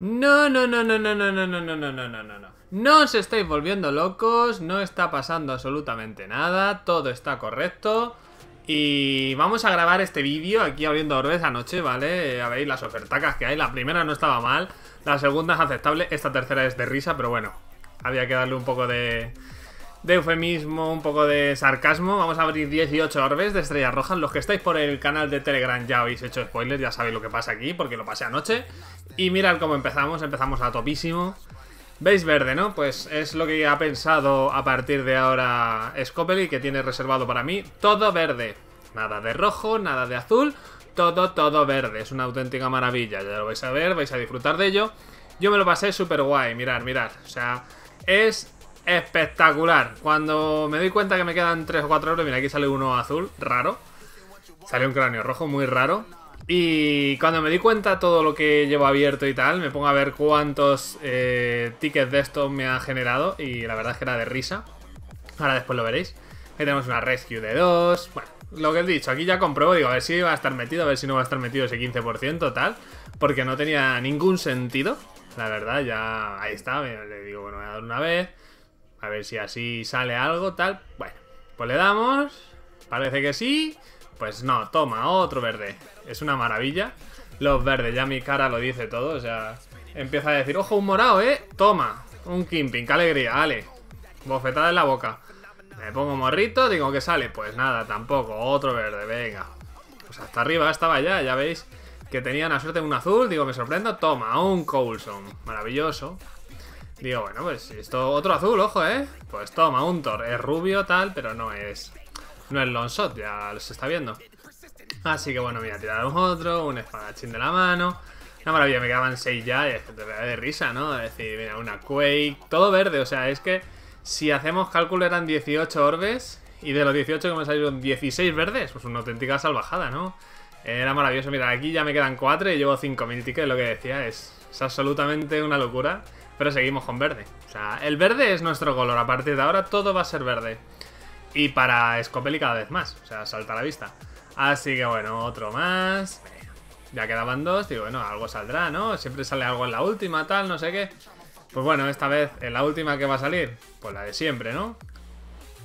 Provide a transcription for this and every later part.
No, no, no, no, no, no, no, no, no, no, no, no, no, no. No os estáis volviendo locos, no está pasando absolutamente nada, todo está correcto. Y vamos a grabar este vídeo aquí abriendo orbes anoche, ¿vale? A ver las ofertacas que hay, la primera no estaba mal, la segunda es aceptable, esta tercera es de risa, pero bueno, había que darle un poco de eufemismo, un poco de sarcasmo. Vamos a abrir 18 orbes de estrellas rojas. Los que estáis por el canal de Telegram ya habéis hecho spoilers, ya sabéis lo que pasa aquí porque lo pasé anoche. Y mirad cómo empezamos a topísimo. ¿Veis verde, no? Pues es lo que ha pensado a partir de ahora Scopely, que tiene reservado para mí todo verde. Nada de rojo, nada de azul, todo verde. Es una auténtica maravilla, ya lo vais a ver, vais a disfrutar de ello. Yo me lo pasé súper guay, mirad, mirad. O sea, es espectacular. Cuando me doy cuenta que me quedan 3 o 4 euros, mira, aquí sale uno azul, raro. Sale un cráneo rojo, muy raro. Y cuando me di cuenta todo lo que llevo abierto y tal, me pongo a ver cuántos tickets de estos me ha generado. Y la verdad es que era de risa. Ahora después lo veréis. Ahí tenemos una rescue de 2. Bueno, lo que he dicho, aquí ya compruebo. Digo, a ver si va a estar metido, a ver si no va a estar metido ese 15% tal. Porque no tenía ningún sentido. La verdad, ya ahí está. Le digo, bueno, voy a dar una vez. A ver si así sale algo, tal. Bueno, pues le damos. Parece que sí. Pues no, toma, otro verde. Es una maravilla. Los verdes, ya mi cara lo dice todo. O sea, empieza a decir, ojo, un morado, toma, un Kimping, qué alegría, vale. Bofetada en la boca. Me pongo morrito, digo que sale. Pues nada, tampoco, otro verde, venga. Pues hasta arriba estaba ya, ya veis que tenía una suerte en un azul. Digo, me sorprendo, toma, un Coulson. Maravilloso. Digo, bueno, pues esto, otro azul, ojo, pues toma, un Thor, es rubio, tal, pero no es Longshot, ya se está viendo. Así que bueno, mira, tiramos otro, un espadachín de la mano. Una maravilla, me quedaban 6 ya, y es que te da de risa, ¿no? Es decir, mira, una Quake, todo verde, o sea, es que si hacemos cálculo eran 18 orbes, y de los 18 que me salieron 16 verdes, pues una auténtica salvajada, ¿no? Era maravilloso, mira, aquí ya me quedan 4 y llevo 5.000 tickets, lo que decía, es absolutamente una locura. Pero seguimos con verde. O sea, el verde es nuestro color. A partir de ahora todo va a ser verde. Y para Scopely cada vez más. O sea, salta a la vista. Así que bueno, otro más. Ya quedaban 2. Digo, bueno, algo saldrá, ¿no? Siempre sale algo en la última, tal, no sé qué. Pues bueno, esta vez en la última que va a salir, pues la de siempre, ¿no?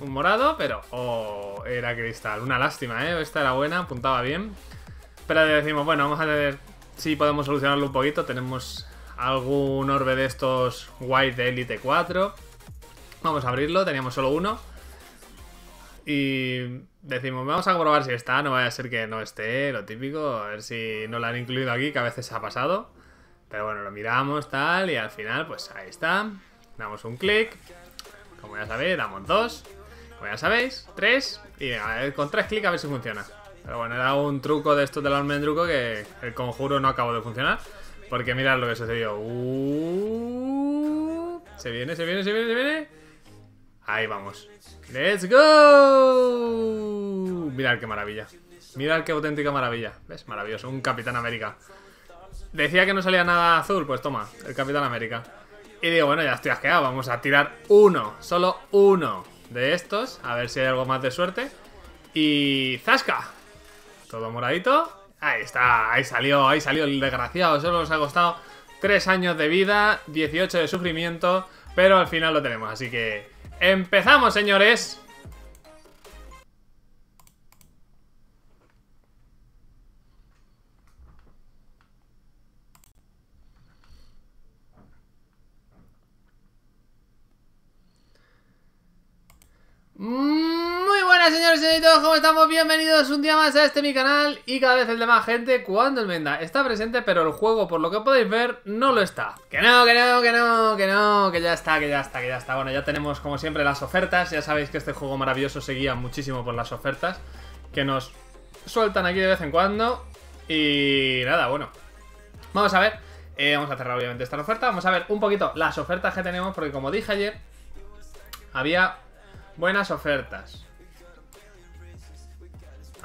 Un morado, pero... Oh, era cristal. Una lástima, ¿eh? Esta era buena, apuntaba bien. Pero decimos, bueno, vamos a ver si podemos solucionarlo un poquito. Tenemos... algún orbe de estos guays de Elite 4. Vamos a abrirlo, teníamos solo uno. Y decimos, vamos a probar si está, no vaya a ser que no esté, lo típico. A ver si no lo han incluido aquí, que a veces ha pasado. Pero bueno, lo miramos, tal, y al final, pues ahí está. Damos un clic. Como ya sabéis, damos 2. Como ya sabéis, 3. Y a ver, con 3 clics a ver si funciona. Pero bueno, era un truco de estos del almendruco que el conjuro no acabó de funcionar. Porque mirad lo que sucedió. Se viene, se viene, se viene, se viene. Ahí vamos. ¡Let's go! Mirad qué maravilla. Mirad qué auténtica maravilla. ¿Ves? Maravilloso. Un Capitán América. Decía que no salía nada azul. Pues toma, el Capitán América. Y digo, bueno, ya estoy asqueado. Vamos a tirar uno. Solo uno de estos. A ver si hay algo más de suerte. Y... ¡zasca! Todo moradito. Ahí está, ahí salió el desgraciado. Solo nos ha costado 3 años de vida, 18 de sufrimiento, pero al final lo tenemos, así que ¡empezamos, señores! Señores y señoritos, ¿cómo estamos? Bienvenidos un día más a este mi canal. Y cada vez el de más gente, cuando el Menda está presente, pero el juego, por lo que podéis ver, no lo está. Que no, que no, que no, que no, que ya está, que ya está, que ya está. Bueno, ya tenemos como siempre las ofertas. Ya sabéis que este juego maravilloso se guía muchísimo por las ofertas que nos sueltan aquí de vez en cuando. Y nada, bueno, vamos a ver, vamos a cerrar obviamente esta oferta. Vamos a ver un poquito las ofertas que tenemos, porque como dije ayer, había buenas ofertas.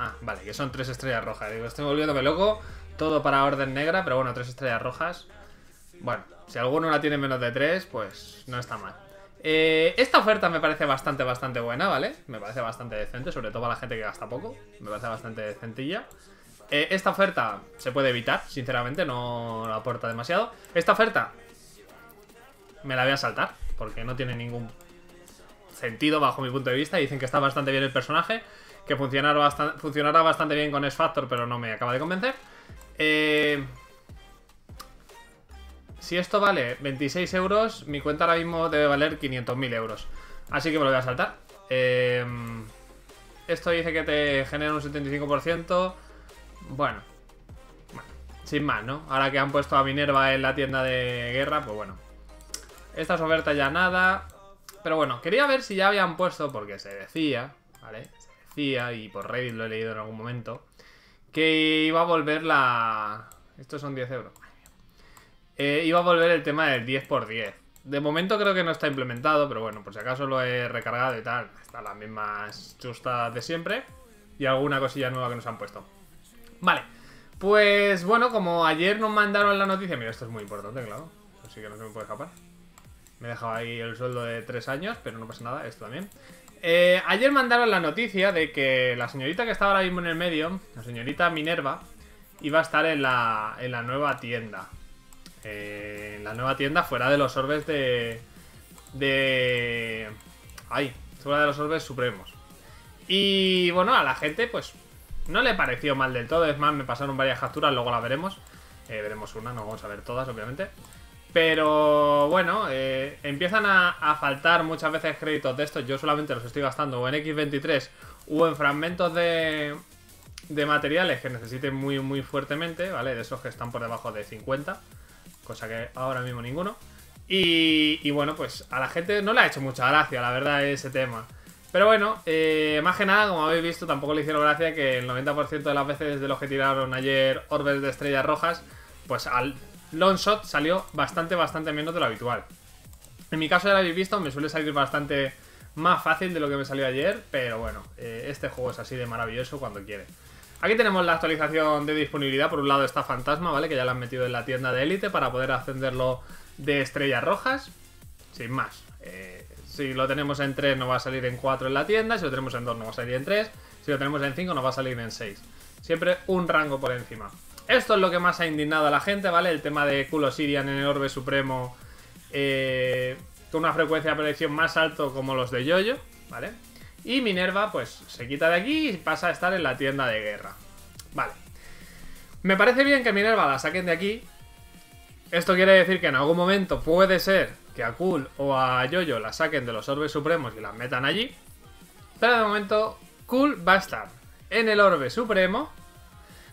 Ah, vale, que son 3 estrellas rojas. Digo, estoy volviéndome loco. Todo para Orden Negra, pero bueno, 3 estrellas rojas. Bueno, si alguno la tiene menos de 3, pues no está mal. Esta oferta me parece bastante buena, ¿vale? Me parece bastante decente, sobre todo para la gente que gasta poco. Me parece bastante decentilla. Esta oferta se puede evitar, sinceramente, no la aporta demasiado. Esta oferta me la voy a saltar, porque no tiene ningún sentido bajo mi punto de vista. Dicen que está bastante bien el personaje, que funcionará bastante bien con S-Factor, pero no me acaba de convencer. Si esto vale 26 euros, mi cuenta ahora mismo debe valer 500.000 euros. Así que me lo voy a saltar. Esto dice que te genera un 75%. Bueno, sin más, ¿no? Ahora que han puesto a Minerva en la tienda de guerra, pues bueno. Estas ofertas ya nada. Pero bueno, quería ver si ya habían puesto, porque se decía, ¿vale? Se decía, y por Reddit lo he leído en algún momento, que iba a volver la... Estos son 10 euros. Iba a volver el tema del 10×10. De momento creo que no está implementado, pero bueno, por si acaso lo he recargado y tal. Están las mismas chustas de siempre y alguna cosilla nueva que nos han puesto. Vale, pues bueno, como ayer nos mandaron la noticia... Mira, esto es muy importante, claro, así que no se me puede escapar. Me he dejado ahí el sueldo de 3 años, pero no pasa nada, esto también. Ayer mandaron la noticia de que la señorita que estaba ahora mismo en el medio, la señorita Minerva, iba a estar en la nueva tienda. En la nueva tienda fuera de los orbes de... Ay, fuera de los orbes supremos. Y bueno, a la gente pues no le pareció mal del todo. Es más, me pasaron varias capturas, luego las veremos. Veremos una, no vamos a ver todas, obviamente. Pero bueno, empiezan a faltar muchas veces créditos de estos. Yo solamente los estoy gastando o en X23 o en fragmentos de materiales que necesiten muy muy fuertemente, ¿vale? De esos que están por debajo de 50, cosa que ahora mismo ninguno. Y bueno, pues a la gente no le ha hecho mucha gracia, la verdad, ese tema. Pero bueno, más que nada, como habéis visto, tampoco le hicieron gracia que el 90% de las veces de los que tiraron ayer orbes de estrellas rojas, pues al Longshot salió bastante menos de lo habitual. En mi caso, ya lo habéis visto, me suele salir bastante más fácil de lo que me salió ayer, pero bueno, este juego es así de maravilloso cuando quiere. Aquí tenemos la actualización de disponibilidad. Por un lado está Fantasma, ¿vale? Que ya la han metido en la tienda de élite para poder ascenderlo de estrellas rojas, sin más. Si lo tenemos en 3 no va a salir en 4 en la tienda, si lo tenemos en 2 no va a salir en 3, si lo tenemos en 5 no va a salir en 6. Siempre un rango por encima. Esto es lo que más ha indignado a la gente, ¿vale? El tema de Kul Osirian en el orbe supremo, con una frecuencia de predicción más alto como los de Yoyo, ¿vale? Y Minerva, pues, se quita de aquí y pasa a estar en la tienda de guerra. Vale. Me parece bien que Minerva la saquen de aquí. Esto quiere decir que en algún momento puede ser que a Kul o a Yoyo la saquen de los orbes supremos y las metan allí. Pero de momento, Kul va a estar en el orbe supremo,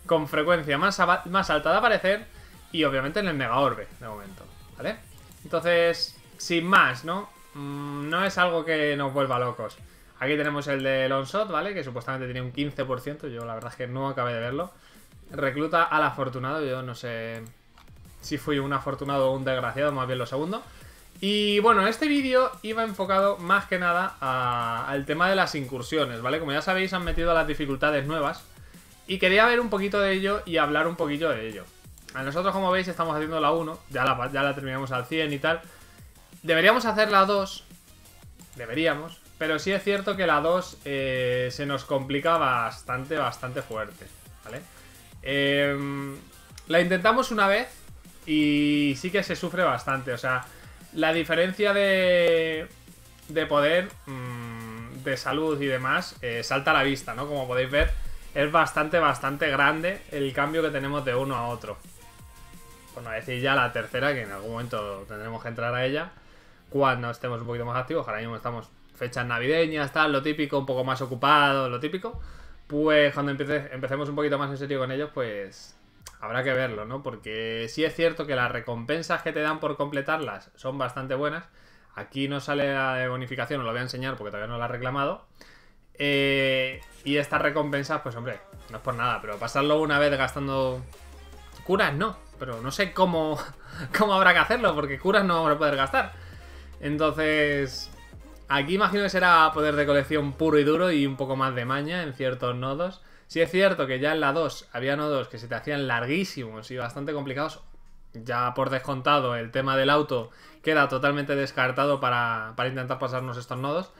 con frecuencia más alta de aparecer, y obviamente en el mega orbe de momento, ¿vale? Entonces, sin más, ¿no? No es algo que nos vuelva locos. Aquí tenemos el de Longshot, ¿vale? Que supuestamente tiene un 15%, yo la verdad es que no acabé de verlo. Recluta al afortunado, yo no sé si fui un afortunado o un desgraciado, más bien lo segundo. Y bueno, este vídeo iba enfocado más que nada al tema de las incursiones, ¿vale? Como ya sabéis, han metido las dificultades nuevas. Y quería ver un poquito de ello y hablar un poquillo de ello. A nosotros, como veis, estamos haciendo la 1. Ya la terminamos al 100 y tal. Deberíamos hacer la 2. Deberíamos. Pero sí es cierto que la 2 se nos complica bastante fuerte, ¿vale? La intentamos una vez y sí que se sufre bastante. O sea, la diferencia de poder, de salud y demás, salta a la vista, ¿no? Como podéis ver, es bastante grande el cambio que tenemos de uno a otro. Por no decir ya la tercera, que en algún momento tendremos que entrar a ella cuando estemos un poquito más activos. Ahora mismo estamos fechas navideñas, tal, lo típico, un poco más ocupado, lo típico. Pues cuando empecemos un poquito más en serio con ellos, pues habrá que verlo, ¿no? Porque sí es cierto que las recompensas que te dan por completarlas son bastante buenas. Aquí no sale la de bonificación, os lo voy a enseñar porque todavía no la he reclamado. Y estas recompensas, pues hombre, no es por nada, pero pasarlo una vez gastando curas no, pero no sé cómo habrá que hacerlo, porque curas no vamos a poder gastar. Entonces, aquí imagino que será poder de colección puro y duro y un poco más de maña en ciertos nodos. Sí es cierto que ya en la 2 había nodos que se te hacían larguísimos y bastante complicados. Ya por descontado el tema del auto queda totalmente descartado para intentar pasarnos estos nodos.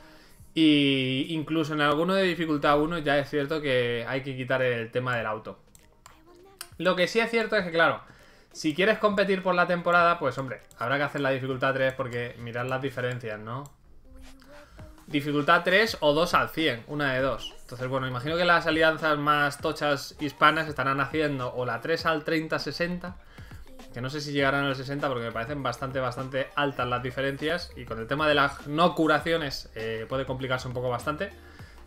Y incluso en alguno de dificultad 1 ya es cierto que hay que quitar el tema del auto. Lo que sí es cierto es que, claro, si quieres competir por la temporada, pues, hombre, habrá que hacer la dificultad 3 porque mirad las diferencias, ¿no? Dificultad 3 o 2 al 100, una de dos. Entonces, bueno, imagino que las alianzas más tochas hispanas estarán haciendo o la 3 al 30-60, que no sé si llegarán al 60 porque me parecen bastante altas las diferencias y con el tema de las no curaciones puede complicarse un poco bastante.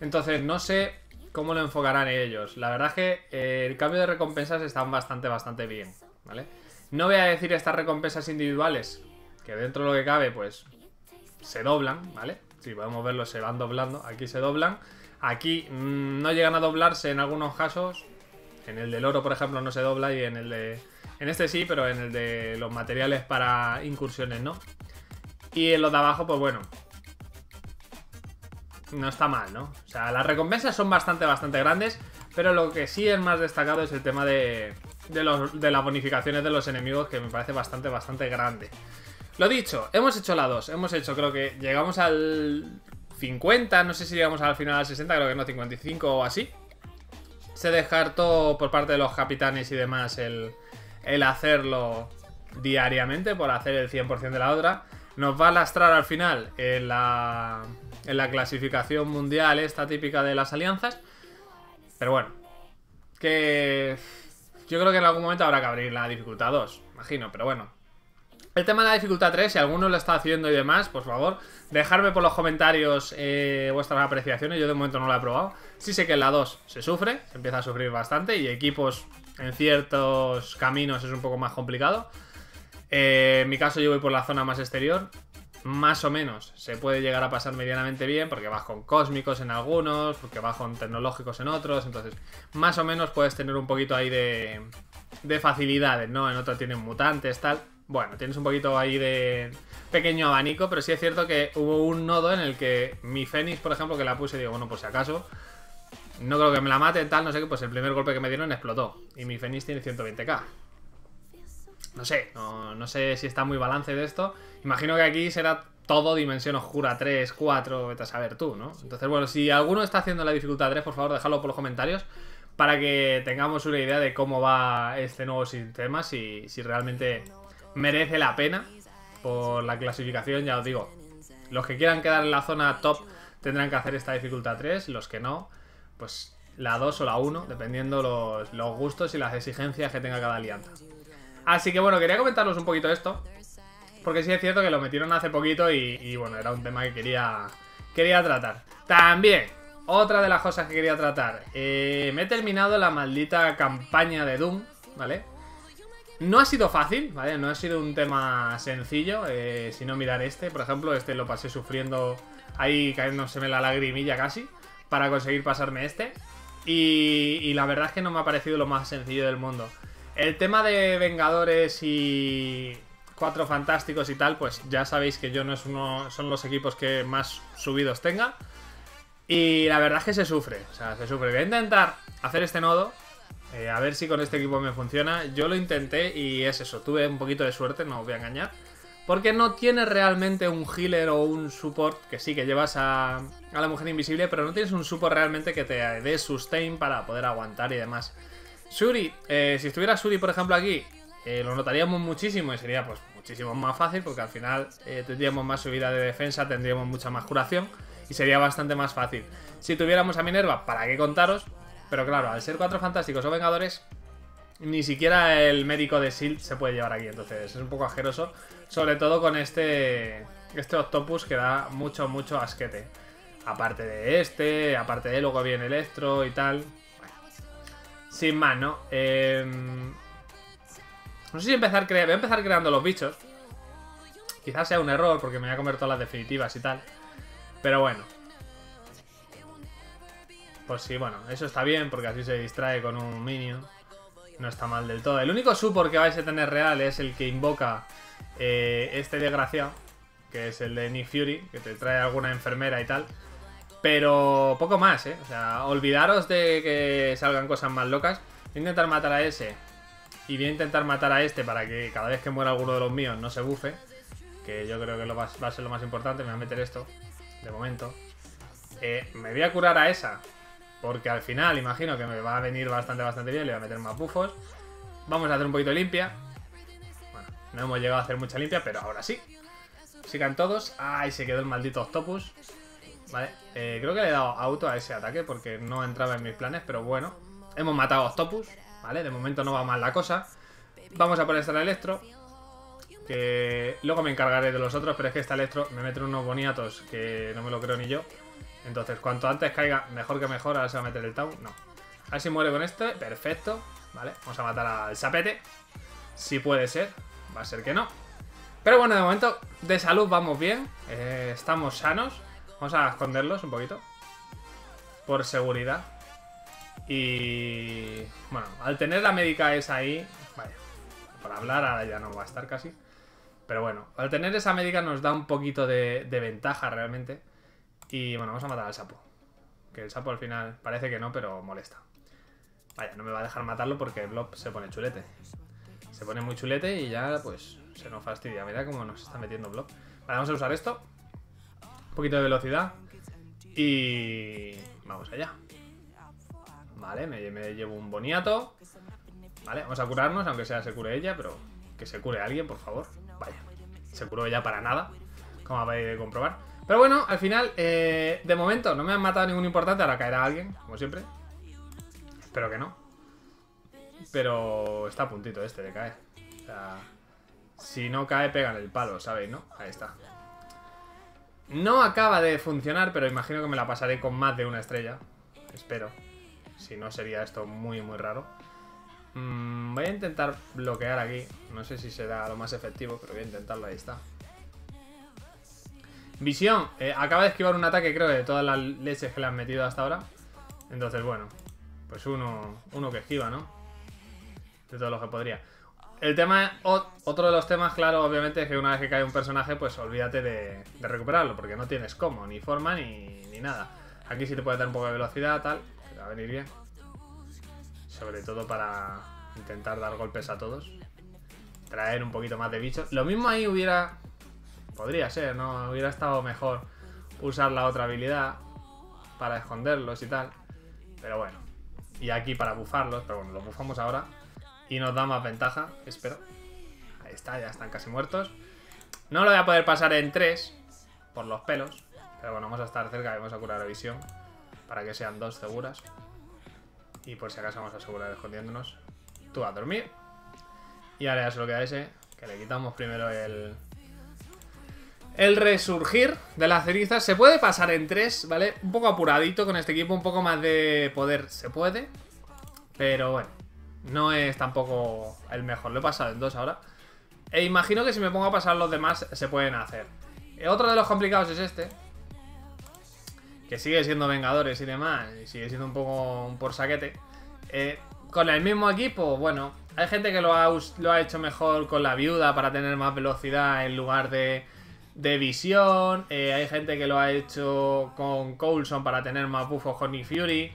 Entonces, no sé cómo lo enfocarán ellos. La verdad es que el cambio de recompensas están bastante bien, ¿vale? No voy a decir estas recompensas individuales, que dentro de lo que cabe, pues, se doblan, ¿vale? Si podemos verlo, se van doblando. Aquí se doblan. Aquí no llegan a doblarse en algunos casos. En el del oro, por ejemplo, no se dobla. Y en el de... en este sí, pero en el de los materiales para incursiones, ¿no? Y en los de abajo, pues bueno, no está mal, ¿no? O sea, las recompensas son bastante grandes. Pero lo que sí es más destacado es el tema de las bonificaciones de los enemigos, que me parece bastante grande. Lo dicho, hemos hecho la 2, hemos hecho, creo que llegamos al 50, no sé si llegamos al final al 60, creo que no, 55 o así. Se descartó por parte de los capitanes y demás el hacerlo diariamente, por hacer el 100% de la otra. Nos va a lastrar al final en la clasificación mundial esta típica de las alianzas. Pero bueno, que yo creo que en algún momento habrá que abrir la dificultad 2, imagino, pero bueno. El tema de la dificultad 3, si alguno lo está haciendo y demás, por favor, dejadme por los comentarios vuestras apreciaciones. Yo de momento no la he probado. Sí sé que en la 2 se sufre, se empieza a sufrir bastante y equipos en ciertos caminos es un poco más complicado. En mi caso yo voy por la zona más exterior. Más o menos se puede llegar a pasar medianamente bien porque vas con cósmicos en algunos, porque vas con tecnológicos en otros. Entonces, más o menos puedes tener un poquito ahí de facilidades, ¿no? En otros tienen mutantes, tal... Bueno, tienes un poquito ahí de pequeño abanico, pero sí es cierto que hubo un nodo en el que mi Fénix, por ejemplo, que la puse y digo, bueno, por si acaso, no creo que me la maten, tal, no sé qué, pues el primer golpe que me dieron explotó. Y mi Fénix tiene 120k. No sé, no sé si está muy balance de esto. Imagino que aquí será todo dimensión oscura 3, 4, vete a saber tú, ¿no? Entonces, bueno, si alguno está haciendo la dificultad 3, por favor, dejadlo por los comentarios, para que tengamos una idea de cómo va este nuevo sistema, si realmente... merece la pena por la clasificación. Ya os digo, los que quieran quedar en la zona top tendrán que hacer esta dificultad 3, los que no, pues la 2 o la 1, dependiendo los gustos y las exigencias que tenga cada alianza. Así que bueno, quería comentaros un poquito esto, porque sí es cierto que lo metieron hace poquito y bueno, era un tema que quería tratar. También, otra de las cosas que quería tratar, me he terminado la maldita campaña de Doom, ¿vale? No ha sido fácil, ¿vale? No ha sido un tema sencillo. Si no, mirar este, por ejemplo, este lo pasé sufriendo ahí, cayéndoseme la lagrimilla casi, para conseguir pasarme este. Y la verdad es que no me ha parecido lo más sencillo del mundo. El tema de Vengadores y Cuatro Fantásticos y tal, pues ya sabéis que yo no es uno, son los equipos que más subidos tenga. Y la verdad es que se sufre, o sea, se sufre. Voy a intentar hacer este nodo. A ver si con este equipo me funciona. Yo lo intenté y es eso, tuve un poquito de suerte, no os voy a engañar, porque no tiene realmente un healer o un support, que sí, que llevas a la Mujer Invisible, pero no tienes un support realmente que te dé sustain para poder aguantar y demás. Shuri, si estuviera Shuri, por ejemplo, aquí, lo notaríamos muchísimo y sería pues muchísimo más fácil, porque al final tendríamos más subida de defensa, tendríamos mucha más curación y sería bastante más fácil. Si tuviéramos a Minerva, ¿para qué contaros? Pero claro, al ser Cuatro Fantásticos o Vengadores, ni siquiera el médico de S.I.E.L.D. se puede llevar aquí. Entonces es un poco asqueroso, sobre todo con este Octopus, que da mucho asquete. Aparte de este, aparte de luego viene Electro y tal. Bueno, sin más, ¿no? No sé si empezar creando... voy a empezar creando los bichos. Quizás sea un error porque me voy a comer todas las definitivas y tal, pero bueno. Pues sí, bueno, eso está bien porque así se distrae con un minion. No está mal del todo. El único support que vais a tener real es el que invoca este desgraciado, que es el de Nick Fury, que te trae alguna enfermera y tal. Pero poco más, ¿eh? O sea, olvidaros de que salgan cosas más locas. Voy a intentar matar a ese y voy a intentar matar a este para que cada vez que muera alguno de los míos no se bufe, que yo creo que va a ser lo más importante. Me voy a meter esto, de momento. Me voy a curar a esa, porque al final imagino que me va a venir bastante bien. Le voy a meter más bufos. Vamos a hacer un poquito de limpia. Bueno, no hemos llegado a hacer mucha limpia, pero ahora sí. Sigan todos. Ay, se quedó el maldito Octopus. Vale, creo que le he dado auto a ese ataque porque no entraba en mis planes, pero bueno. Hemos matado a Octopus, ¿vale? De momento no va mal la cosa. Vamos a poner esta Electro, que luego me encargaré de los otros, pero es que esta Electro me mete unos boniatos que no me lo creo ni yo. Entonces, cuanto antes caiga, mejor que mejor. Ahora se va a meter el Tau, no. A ver si muere con este, perfecto. Vale, vamos a matar al sapete. Si puede ser, va a ser que no. Pero bueno, de momento, de salud vamos bien. Estamos sanos. Vamos a esconderlos un poquito, por seguridad. Y... bueno, al tener la médica esa ahí... vaya, para hablar ahora ya no va a estar casi. Pero bueno, al tener esa médica nos da un poquito de ventaja realmente. Y bueno, vamos a matar al sapo. Que el sapo al final parece que no, pero molesta. Vaya, no me va a dejar matarlo porque el Blob se pone chulete. Se pone muy chulete y ya pues se nos fastidia. Mira cómo nos está metiendo Blob. Vale, vamos a usar esto. Un poquito de velocidad. Y... vamos allá. Vale, me llevo un boniato. Vale, vamos a curarnos, aunque sea se cure ella, pero que se cure alguien, por favor. Vaya, se curó ella para nada, como habéis de comprobar. Pero bueno, al final, de momento no me han matado ningún importante. Ahora caerá alguien, como siempre. Espero que no. Pero está a puntito este de caer. O sea, si no cae, pegan el palo, ¿sabéis, no? Ahí está. No acaba de funcionar, pero imagino que me la pasaré con más de una estrella. Espero. Si no, sería esto muy, muy raro. Voy a intentar bloquear aquí. No sé si será lo más efectivo, pero voy a intentarlo. Ahí está. Visión. Acaba de esquivar un ataque, creo, de todas las leches que le han metido hasta ahora. Entonces, bueno. Pues uno que esquiva, ¿no? De todo lo que podría. El tema... otro de los temas, claro, obviamente, es que una vez que cae un personaje, pues olvídate de recuperarlo. Porque no tienes cómo, ni forma, ni nada. Aquí sí te puede dar un poco de velocidad, tal... va a venir bien, sobre todo para intentar dar golpes a todos, traer un poquito más de bichos. Lo mismo ahí hubiera, podría ser, no hubiera estado mejor usar la otra habilidad para esconderlos y tal, pero bueno. Y aquí para bufarlos, pero bueno, los bufamos ahora y nos da más ventaja, espero. Ahí está, ya están casi muertos. No lo voy a poder pasar en 3 por los pelos, pero bueno, vamos a estar cerca y vamos a curar a Visión. Para que sean 2 seguras. Y por si acaso vamos a asegurar escondiéndonos. Tú a dormir. Y ahora ya solo queda ese. Que le quitamos primero el... el resurgir de las cerizas. Se puede pasar en 3, ¿vale? Un poco apuradito con este equipo. Un poco más de poder se puede. Pero bueno. No es tampoco el mejor. Lo he pasado en 2 ahora. E imagino que si me pongo a pasar los demás se pueden hacer. Otro de los complicados es este. Que sigue siendo Vengadores y demás, y sigue siendo un poco un por saquete. Con el mismo equipo, bueno, hay gente que lo ha hecho mejor con la viuda para tener más velocidad en lugar de Visión. Hay gente que lo ha hecho con Coulson para tener más buffos con Nick Fury.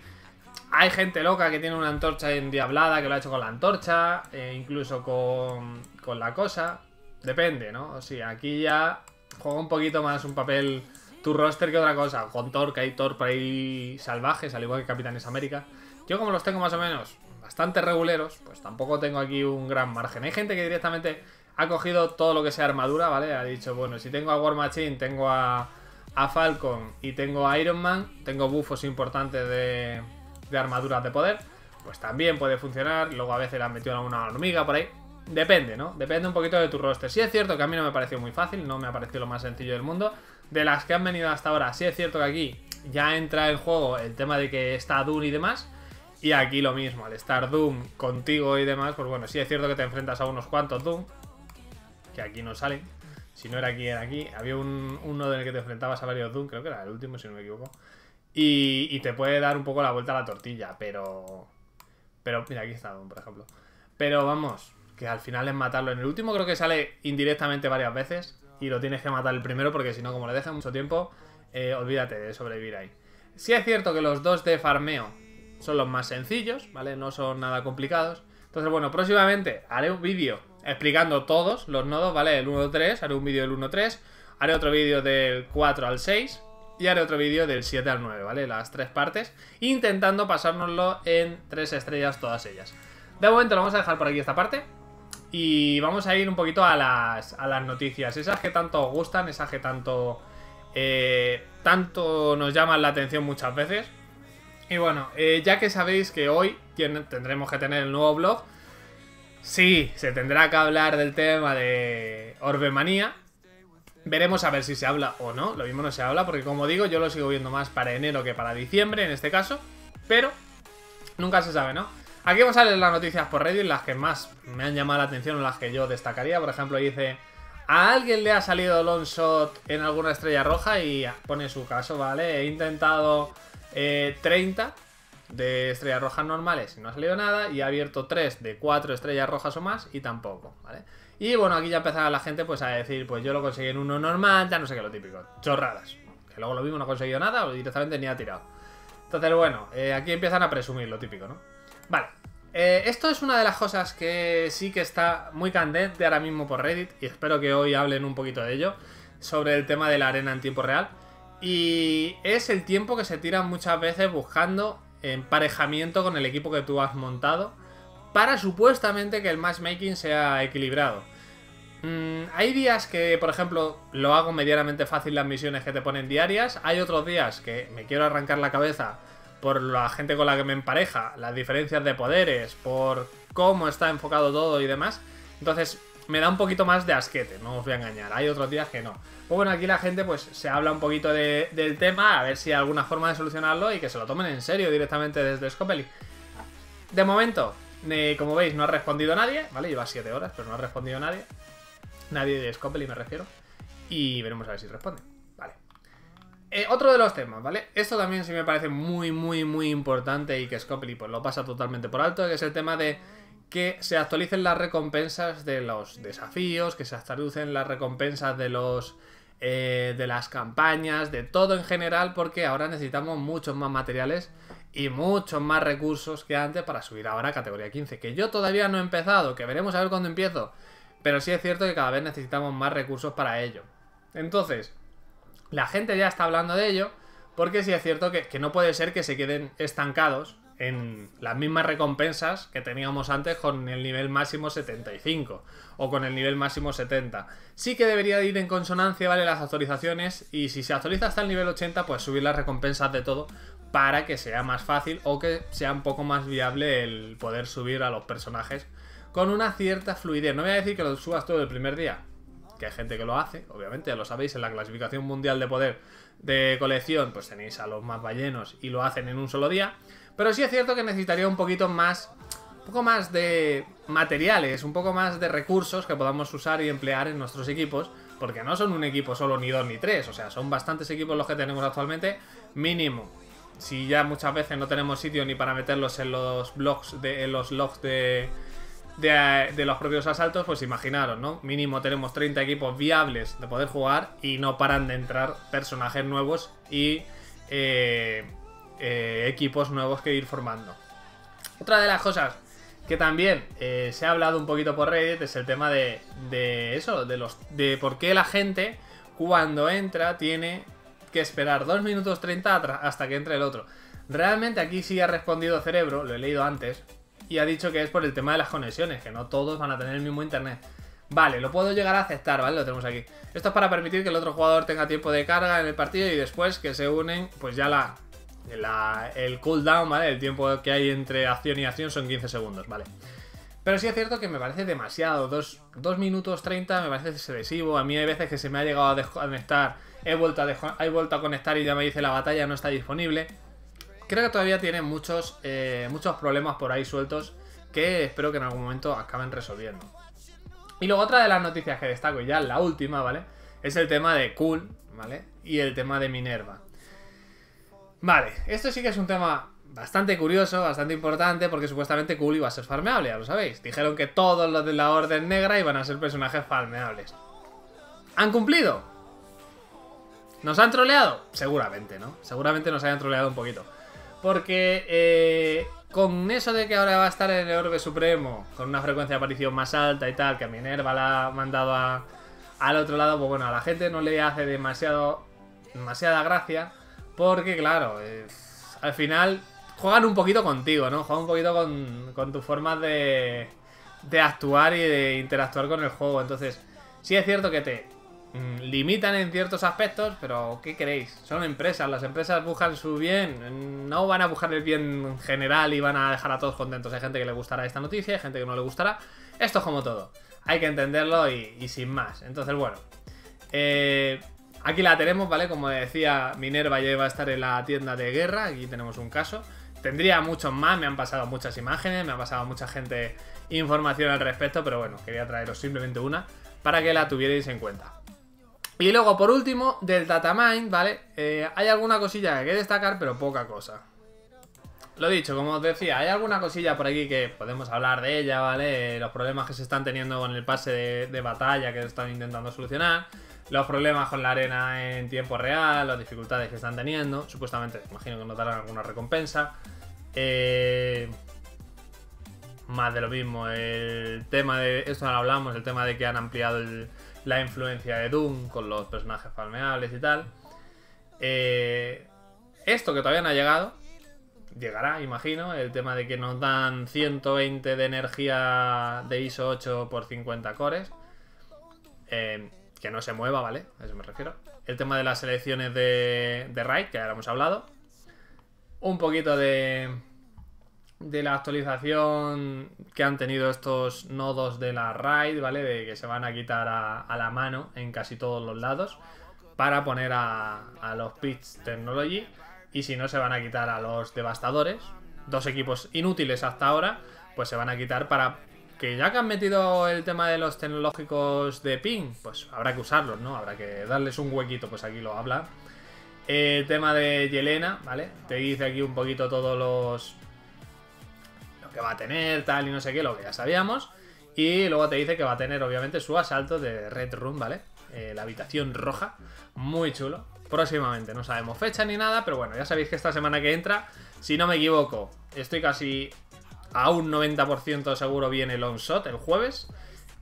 Hay gente loca que tiene una antorcha endiablada que lo ha hecho con la antorcha, incluso con la cosa. Depende, ¿no? O sea, aquí ya juega un poquito más un papel... tu roster que otra cosa, con Thor, que hay Thor por ahí salvajes, al igual que Capitanes América. Yo como los tengo más o menos bastante reguleros, pues tampoco tengo aquí un gran margen. Hay gente que directamente ha cogido todo lo que sea armadura, ¿vale? Ha dicho, bueno, si tengo a War Machine, tengo a Falcon y tengo a Iron Man, tengo bufos importantes de armaduras de poder, pues también puede funcionar. Luego a veces le han metido alguna hormiga por ahí. Depende, ¿no? Depende un poquito de tu roster. Sí es cierto que a mí no me pareció muy fácil, no me ha parecido lo más sencillo del mundo. De las que han venido hasta ahora, sí es cierto que aquí ya entra en juego el tema de que está Doom y demás. Y aquí lo mismo, al estar Doom contigo y demás, pues bueno, sí es cierto que te enfrentas a unos cuantos Doom. Que aquí no salen. Si no era aquí, era aquí. Había uno del que te enfrentabas a varios Doom, creo que era el último, si no me equivoco. Y te puede dar un poco la vuelta a la tortilla, pero... pero mira, aquí está Doom, por ejemplo. Pero vamos, que al final es matarlo. En el último creo que sale indirectamente varias veces. Y lo tienes que matar el primero porque si no, como le dejan mucho tiempo, olvídate de sobrevivir ahí. Sí es cierto que los 2 de farmeo son los más sencillos, ¿vale? No son nada complicados. Entonces, bueno, próximamente haré un vídeo explicando todos los nodos, ¿vale? El 1-3, haré un vídeo del 1-3, haré otro vídeo del 4 al 6 y haré otro vídeo del 7 al 9, ¿vale? Las 3 partes, intentando pasárnoslo en 3 estrellas todas ellas. De momento lo vamos a dejar por aquí esta parte. Y vamos a ir un poquito a las noticias. Esas que tanto os gustan, esas que tanto nos llaman la atención muchas veces. Y bueno, ya que sabéis que hoy tendremos que tener el nuevo blog. Sí, se tendrá que hablar del tema de Orbemanía. Veremos a ver si se habla o no. Lo mismo no se habla porque, como digo, yo lo sigo viendo más para enero que para diciembre en este caso. Pero nunca se sabe, ¿no? Aquí vamos a leer las noticias por Reddit, las que más me han llamado la atención o las que yo destacaría. Por ejemplo, dice: a alguien le ha salido Longshot en alguna estrella roja, y pone su caso, ¿vale? He intentado 30 de estrellas rojas normales y no ha salido nada, y ha abierto 3 de 4 estrellas rojas o más y tampoco, ¿vale? Y bueno, aquí ya empezaba la gente pues a decir, pues yo lo conseguí en uno normal, ya no sé qué, lo típico, chorradas. Que luego lo mismo no ha conseguido nada o directamente ni ha tirado. Entonces bueno, aquí empiezan a presumir lo típico, ¿no? Vale, esto es una de las cosas que sí que está muy candente ahora mismo por Reddit, y espero que hoy hablen un poquito de ello, sobre el tema de la arena en tiempo real. Y es el tiempo que se tira muchas veces buscando emparejamiento con el equipo que tú has montado para supuestamente que el matchmaking sea equilibrado. Hay días que, por ejemplo, lo hago medianamente fácil las misiones que te ponen diarias. Hay otros días que me quiero arrancar la cabeza por la gente con la que me empareja, las diferencias de poderes, por cómo está enfocado todo y demás. Entonces me da un poquito más de asquete, no os voy a engañar. Hay otros días que no. Pues bueno, aquí la gente pues se habla un poquito del tema, a ver si hay alguna forma de solucionarlo y que se lo tomen en serio directamente desde Scopely. De momento, como veis, no ha respondido nadie, ¿vale? Lleva 7 horas, pero no ha respondido nadie. Nadie de Scopely, me refiero. Y veremos a ver si responde. Otro de los temas, ¿vale? Esto también sí me parece muy, muy, muy importante, y que Scopely pues lo pasa totalmente por alto, que es el tema de que se actualicen las recompensas de los desafíos, que se actualicen las recompensas de los de las campañas, de todo en general, porque ahora necesitamos muchos más materiales y muchos más recursos que antes para subir ahora a categoría 15, que yo todavía no he empezado, que veremos a ver cuándo empiezo, pero sí es cierto que cada vez necesitamos más recursos para ello. Entonces, la gente ya está hablando de ello, porque sí es cierto que no puede ser que se queden estancados en las mismas recompensas que teníamos antes con el nivel máximo 75 o con el nivel máximo 70. Sí que debería ir en consonancia, ¿vale?, las actualizaciones, y si se actualiza hasta el nivel 80, pues subir las recompensas de todo para que sea más fácil o que sea un poco más viable el poder subir a los personajes con una cierta fluidez. No voy a decir que lo subas todo el primer día, que hay gente que lo hace, obviamente, ya lo sabéis, en la clasificación mundial de poder de colección pues tenéis a los más ballenos y lo hacen en un solo día, pero sí es cierto que necesitaría un poco más de materiales, un poco más de recursos que podamos usar y emplear en nuestros equipos, porque no son un equipo solo, ni dos, ni tres, o sea, son bastantes equipos los que tenemos actualmente, mínimo. Si ya muchas veces no tenemos sitio ni para meterlos en los blogs, en los logs de los propios asaltos, pues imaginaros, ¿no? Mínimo tenemos 30 equipos viables de poder jugar, y no paran de entrar personajes nuevos y equipos nuevos que ir formando. Otra de las cosas que también se ha hablado un poquito por Reddit es el tema de eso, de por qué la gente cuando entra tiene que esperar 2 minutos 30 hasta que entre el otro. Realmente aquí sí ha respondido Cerebro, lo he leído antes, y ha dicho que es por el tema de las conexiones, que no todos van a tener el mismo internet. Vale, lo puedo llegar a aceptar, ¿vale? Lo tenemos aquí. Esto es para permitir que el otro jugador tenga tiempo de carga en el partido, y después que se unen, pues ya el cooldown, ¿vale? El tiempo que hay entre acción y acción son 15 segundos, ¿vale? Pero sí es cierto que me parece demasiado. 2 minutos 30 me parece excesivo. A mí hay veces que se me ha llegado a desconectar, he vuelto a conectar y ya me dice la batalla no está disponible. Creo que todavía tiene muchos problemas por ahí sueltos que espero que en algún momento acaben resolviendo. Y luego otra de las noticias que destaco, y ya la última, ¿vale?, es el tema de Kul, ¿vale?, y el tema de Minerva. Vale, esto sí que es un tema bastante curioso, bastante importante, porque supuestamente Kul iba a ser farmeable, ya lo sabéis. Dijeron que todos los de la Orden Negra iban a ser personajes farmeables. ¿Han cumplido? ¿Nos han troleado? Seguramente, ¿no? Seguramente nos hayan troleado un poquito. Porque con eso de que ahora va a estar en el Orbe Supremo, con una frecuencia de aparición más alta y tal, que a Minerva la ha mandado al otro lado, pues bueno, a la gente no le hace demasiada gracia, porque claro, al final juegan un poquito contigo, ¿no? Juegan un poquito con tus formas de actuar y de interactuar con el juego. Entonces, sí es cierto que te limitan en ciertos aspectos, pero ¿qué queréis? Son empresas, las empresas buscan su bien, no van a buscar el bien general y van a dejar a todos contentos. Hay gente que le gustará esta noticia, hay gente que no le gustará. Esto es como todo, hay que entenderlo y sin más. Entonces, bueno, aquí la tenemos, ¿vale? Como decía, Minerva ya va a estar en la tienda de guerra. Aquí tenemos un caso. Tendría muchos más, me han pasado muchas imágenes, me ha pasado mucha gente información al respecto, pero bueno, quería traeros simplemente una para que la tuvierais en cuenta. Y luego, por último, del Datamine, ¿vale? Hay alguna cosilla que hay que destacar, pero poca cosa. Lo dicho, como os decía, hay alguna cosilla por aquí que podemos hablar de ella, ¿vale? Los problemas que se están teniendo con el pase de batalla que están intentando solucionar, los problemas con la arena en tiempo real, las dificultades que están teniendo. Supuestamente, imagino que nos darán alguna recompensa. Más de lo mismo, el tema de... Esto no lo hablamos, el tema de que han ampliado la influencia de Doom con los personajes farmeables y tal. Esto que todavía no ha llegado, llegará, imagino. El tema de que nos dan 120 de energía de ISO 8 por 50 cores. Que no se mueva, ¿vale? A eso me refiero. El tema de las selecciones de raid, que ahora hemos hablado. Un poquito de la actualización que han tenido estos nodos de la raid, ¿vale? De que se van a quitar a la mano en casi todos los lados para poner a los Pitch Technology, y si no se van a quitar a los devastadores. Dos equipos inútiles hasta ahora, pues se van a quitar para que, ya que han metido el tema de los tecnológicos de ping, pues habrá que usarlos, ¿no? Habrá que darles un huequito, pues aquí lo habla. El tema de Yelena, ¿vale? Te dice aquí un poquito todos los... que va a tener, tal y no sé qué, lo que ya sabíamos. Y luego te dice que va a tener, obviamente, su asalto de Red Room, ¿vale? La habitación roja, muy chulo. Próximamente, no sabemos fecha ni nada, pero bueno, ya sabéis que esta semana que entra, si no me equivoco, estoy casi a un 90% seguro, viene Longshot el jueves.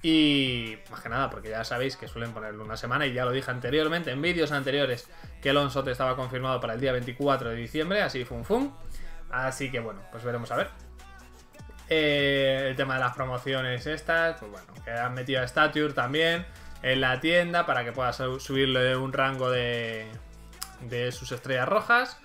Y más que nada, porque ya sabéis que suelen ponerlo una semana, y ya lo dije anteriormente, en vídeos anteriores, que Longshot estaba confirmado para el día 24 de diciembre, así fun fun. Así que bueno, pues veremos a ver. El tema de las promociones estas, pues bueno, que han metido a Stature también en la tienda para que pueda subirle un rango de sus estrellas rojas.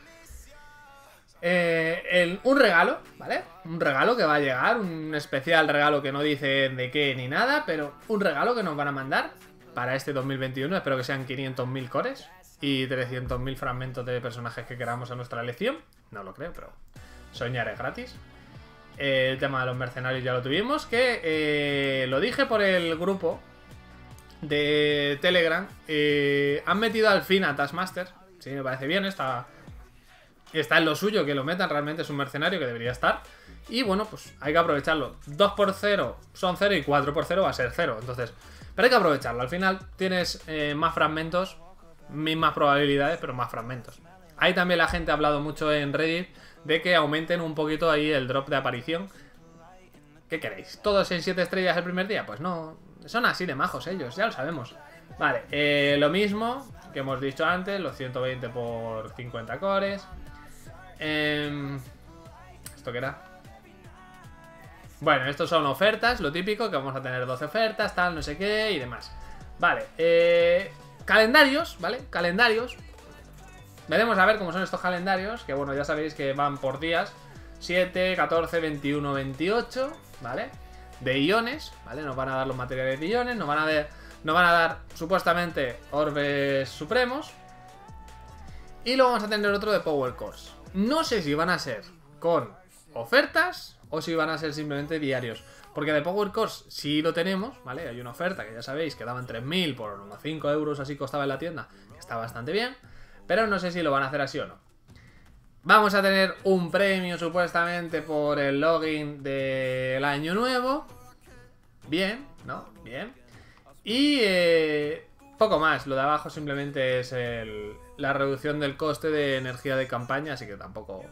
Un regalo, ¿vale? Un regalo que va a llegar, un especial regalo que no dice de qué ni nada, pero un regalo que nos van a mandar para este 2021. Espero que sean 500.000 cores y 300.000 fragmentos de personajes que queramos a nuestra elección. No lo creo, pero soñar es gratis. El tema de los mercenarios ya lo tuvimos, que lo dije por el grupo de Telegram. Han metido al fin a Taskmaster. Sí, me parece bien, está en lo suyo que lo metan, realmente es un mercenario que debería estar. Y bueno, pues hay que aprovecharlo. 2x0 son 0 y 4x0 va a ser 0. Entonces, pero hay que aprovecharlo. Al final tienes más fragmentos, mismas probabilidades, pero más fragmentos. Ahí también la gente ha hablado mucho en Reddit de que aumenten un poquito ahí el drop de aparición. ¿Qué queréis? ¿Todos en 7 estrellas el primer día? Pues no, son así de majos ellos, ya lo sabemos. Vale, lo mismo que hemos dicho antes, los 120 por 50 cores. ¿Esto qué era? Bueno, estos son ofertas, lo típico, que vamos a tener 12 ofertas, tal, no sé qué y demás. Vale, calendarios, ¿vale? Calendarios. Veremos a ver cómo son estos calendarios, que bueno, ya sabéis que van por días, 7, 14, 21, 28, ¿vale? De iones, ¿vale? Nos van a dar los materiales de iones, nos van a dar supuestamente orbes supremos. Y luego vamos a tener otro de Power Cores. No sé si van a ser con ofertas o si van a ser simplemente diarios, porque de Power Cores sí lo tenemos, ¿vale? Hay una oferta que ya sabéis que daban 3.000 por unos 5 euros, así costaba en la tienda, que está bastante bien. Pero no sé si lo van a hacer así o no. Vamos a tener un premio supuestamente por el login del año nuevo. Bien, ¿no? Bien. Y poco más. Lo de abajo simplemente es la reducción del coste de energía de campaña. Así que tampoco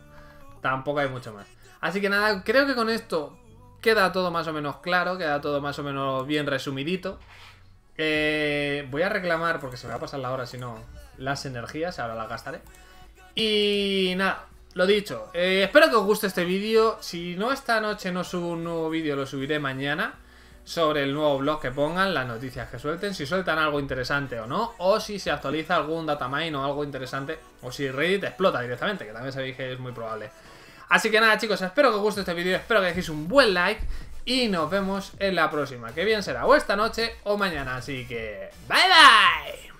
hay mucho más. Así que nada, creo que con esto queda todo más o menos claro. Queda todo más o menos bien resumidito. Voy a reclamar porque se me va a pasar la hora si no... las energías, ahora las gastaré. Y nada, Lo dicho, espero que os guste este vídeo. Si no esta noche no subo un nuevo vídeo, lo subiré mañana sobre el nuevo blog que pongan, las noticias que suelten, si sueltan algo interesante o no, o si se actualiza algún datamine o algo interesante, o si Reddit explota directamente, que también sabéis que es muy probable. Así que nada, chicos, espero que os guste este vídeo, espero que dejéis un buen like y nos vemos en la próxima, que bien será o esta noche o mañana, así que ¡bye, bye!